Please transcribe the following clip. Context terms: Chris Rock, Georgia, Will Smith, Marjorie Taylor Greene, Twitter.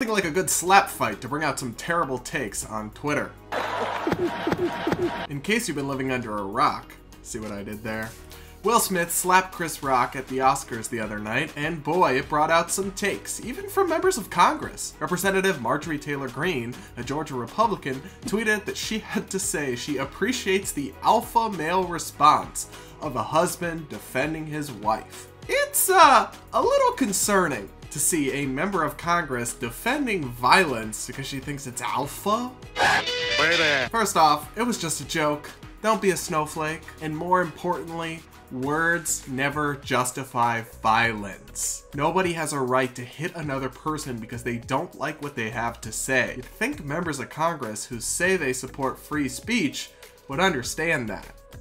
Something like a good slap fight to bring out some terrible takes on Twitter. In case you've been living under a rock, see what I did there? Will Smith slapped Chris Rock at the Oscars the other night, and boy, it brought out some takes, even from members of Congress. Representative Marjorie Taylor Greene, a Georgia Republican, tweeted that she had to say she appreciates the alpha male response of a husband defending his wife. It's, a little concerning to see a member of Congress defending violence because she thinks it's alpha. Baby. First off, it was just a joke. Don't be a snowflake. And more importantly, words never justify violence. Nobody has a right to hit another person because they don't like what they have to say. You'd think members of Congress who say they support free speech would understand that.